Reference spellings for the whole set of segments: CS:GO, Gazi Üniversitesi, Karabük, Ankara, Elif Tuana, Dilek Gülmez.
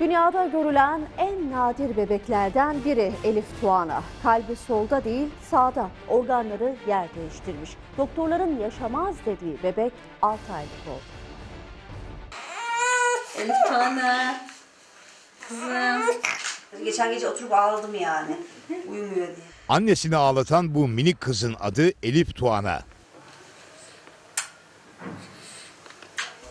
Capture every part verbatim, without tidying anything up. Dünyada görülen en nadir bebeklerden biri Elif Tuana. Kalbi solda değil sağda, organları yer değiştirmiş. Doktorların yaşamaz dediği bebek altı aylık oldu. Elif Tuana, kızım. Geçen gece oturup ağladım yani, uyumuyor diye. Annesini ağlatan bu minik kızın adı Elif Tuana.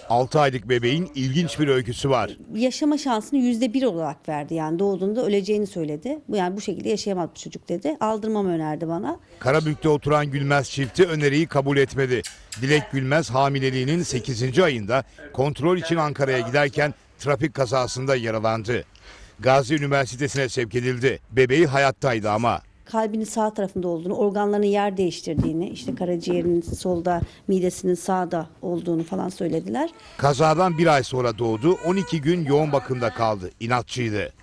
altı aylık bebeğin ilginç bir öyküsü var. Yaşama şansını yüzde bir olarak verdi, yani doğduğunda öleceğini söyledi. Yani bu şekilde yaşayamaz bu çocuk dedi. Aldırmamı önerdi bana. Karabük'te oturan Gülmez çifti öneriyi kabul etmedi. Dilek Gülmez hamileliğinin sekizinci ayında kontrol için Ankara'ya giderken trafik kazasında yaralandı. Gazi Üniversitesi'ne sevk edildi. Bebeği hayattaydı ama. Kalbinin sağ tarafında olduğunu, organlarının yer değiştirdiğini, işte karaciğerinin solda, midesinin sağda olduğunu falan söylediler. Kazadan bir ay sonra doğdu, on iki gün yoğun bakımda kaldı, inatçıydı.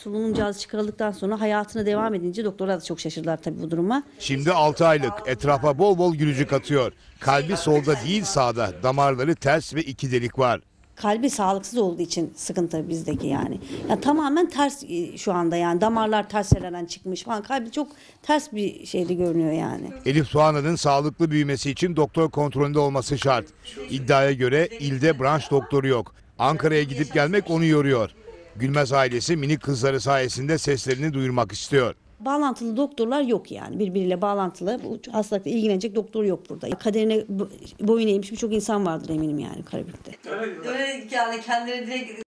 Solunumcağızı çıkarıldıktan sonra hayatına devam edince doktorlar da çok şaşırdılar tabii bu duruma. Şimdi altı aylık, etrafa bol bol gülücük atıyor. Kalbi solda değil sağda, damarları ters ve iki delik var. Kalbi sağlıksız olduğu için sıkıntı bizdeki yani. yani. Tamamen ters şu anda yani, damarlar ters yerlerden çıkmış falan, kalbi çok ters bir şeyde görünüyor yani. Elif Tuana'nın sağlıklı büyümesi için doktor kontrolünde olması şart. İddiaya göre ilde branş doktoru yok. Ankara'ya gidip gelmek onu yoruyor. Gülmez ailesi minik kızları sayesinde seslerini duyurmak istiyor. Bağlantılı doktorlar yok yani, birbiriyle bağlantılı, bu hastalıkla ilgilenecek doktor yok burada. Kaderine boyun eğmiş birçok insan vardır eminim yani Karabük'te. Öyle yani kendileri direkt...